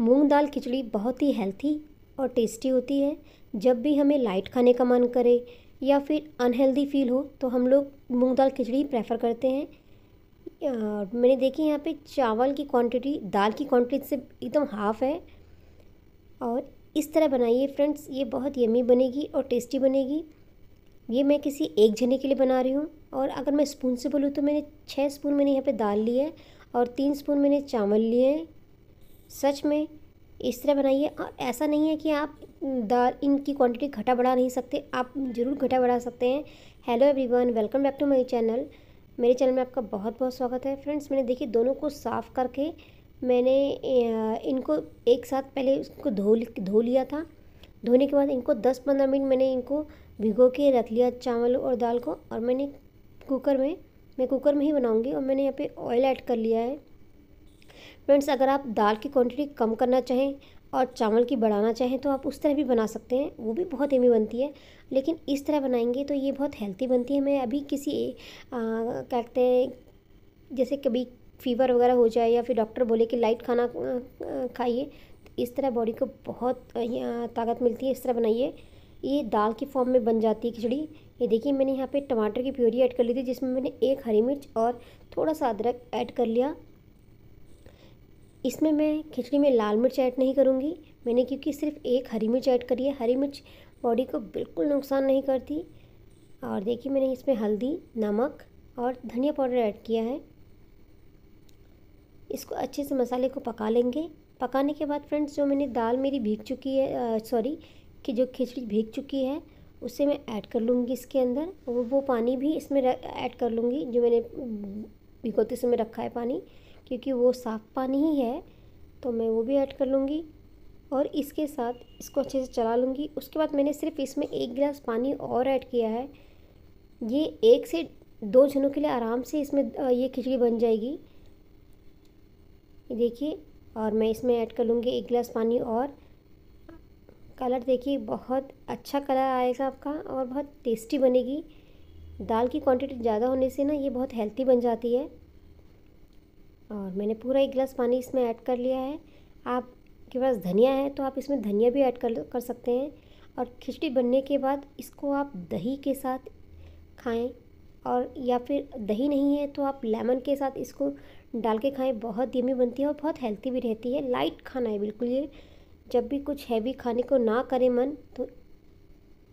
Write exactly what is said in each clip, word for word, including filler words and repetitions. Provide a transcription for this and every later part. मूंग दाल खिचड़ी बहुत ही हेल्थी और टेस्टी होती है। जब भी हमें लाइट खाने का मन करे या फिर अनहेल्दी फील हो तो हम लोग मूंग दाल खिचड़ी प्रेफर करते हैं। आ, मैंने देखी यहाँ पे चावल की क्वांटिटी दाल की क्वांटिटी से एकदम हाफ़ है। और इस तरह बनाइए फ्रेंड्स, ये बहुत यमी बनेगी और टेस्टी बनेगी। ये मैं किसी एक जने के लिए बना रही हूँ। और अगर मैं स्पून से बोलूँ तो मैंने छः स्पून मैंने यहाँ पे दाल ली है और तीन स्पून मैंने चावल लिए हैं। सच में इस तरह बनाइए। और ऐसा नहीं है कि आप दाल इनकी क्वांटिटी घटा बढ़ा नहीं सकते, आप ज़रूर घटा बढ़ा सकते हैं। Hello everyone, welcome back to my channel. मेरे चैनल में आपका बहुत बहुत स्वागत है फ्रेंड्स। मैंने देखिए दोनों को साफ़ करके मैंने इनको एक साथ पहले इसको धो धो लिया था। धोने के बाद इनको दस पंद्रह मिनट मैंने इनको भिगो के रख लिया चावल और दाल को। और मैंने कुकर में मैं कुकर में ही बनाऊंगी। और मैंने यहाँ पे ऑयल ऐड कर लिया है। फ्रेंड्स, अगर आप दाल की क्वांटिटी कम करना चाहें और चावल की बढ़ाना चाहें तो आप उस तरह भी बना सकते हैं, वो भी बहुत यमी बनती है। लेकिन इस तरह बनाएंगे तो ये बहुत हेल्थी बनती है। मैं अभी किसी क्या कहते हैं जैसे कभी फ़ीवर वगैरह हो जाए या फिर डॉक्टर बोले कि लाइट खाना खाइए, इस तरह बॉडी को बहुत ताकत मिलती है। इस तरह बनाइए। ये दाल की फॉर्म में बन जाती है खिचड़ी। ये देखिए मैंने यहाँ पे टमाटर की प्यूरी ऐड कर ली थी जिसमें मैंने एक हरी मिर्च और थोड़ा सा अदरक ऐड कर लिया। इसमें मैं खिचड़ी में लाल मिर्च ऐड नहीं करूँगी मैंने, क्योंकि सिर्फ एक हरी मिर्च ऐड करी है। हरी मिर्च बॉडी को बिल्कुल नुकसान नहीं करती। और देखिए मैंने इसमें हल्दी, नमक और धनिया पाउडर ऐड किया है। इसको अच्छे से मसाले को पका लेंगे। पकाने के बाद फ्रेंड्स जो मैंने दाल मेरी भीग चुकी है, सॉरी कि जो खिचड़ी भीग चुकी है उसे मैं ऐड कर लूँगी इसके अंदर। वो वो पानी भी इसमें ऐड कर लूँगी जो मैंने भिगोते समय रखा है पानी, क्योंकि वो साफ़ पानी ही है तो मैं वो भी ऐड कर लूँगी। और इसके साथ इसको अच्छे से चला लूँगी। उसके बाद मैंने सिर्फ इसमें एक गिलास पानी और ऐड किया है। ये एक से दो जनों के लिए आराम से इसमें ये खिचड़ी बन जाएगी। देखिए, और मैं इसमें ऐड कर लूँगी एक गिलास पानी और। कलर देखिए बहुत अच्छा कलर आएगा आपका और बहुत टेस्टी बनेगी। दाल की क्वांटिटी ज़्यादा होने से ना ये बहुत हेल्थी बन जाती है। और मैंने पूरा एक गिलास पानी इसमें ऐड कर लिया है। आपके पास धनिया है तो आप इसमें धनिया भी ऐड कर कर सकते हैं। और खिचड़ी बनने के बाद इसको आप दही के साथ खाएं, और या फिर दही नहीं है तो आप लेमन के साथ इसको डाल के खाएं। बहुत यमी बनती है और बहुत हेल्थी भी रहती है। लाइट खाना है बिल्कुल ये। जब भी कुछ हैवी खाने को ना करे मन तो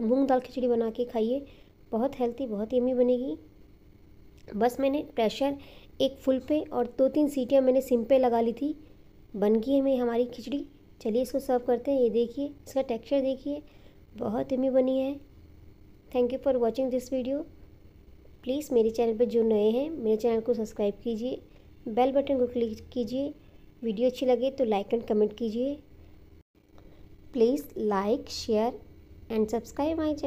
मूंग दाल खिचड़ी बना के खाइए, बहुत हेल्थी बहुत यमी बनेगी। बस मैंने प्रेशर एक फुल पे और दो तीन सीटियां मैंने सिम पे लगा ली थी। बन गई है मेरी हमारी खिचड़ी। चलिए इसको सर्व करते हैं। ये देखिए इसका टेक्सचर देखिए, बहुत यमी बनी है। Thank you for watching this video. Please मेरे चैनल पर जो नए हैं मेरे चैनल को सब्सक्राइब कीजिए, बेल बटन को क्लिक कीजिए। वीडियो अच्छी लगे तो लाइक एंड कमेंट कीजिए। Please like, share and subscribe my channel.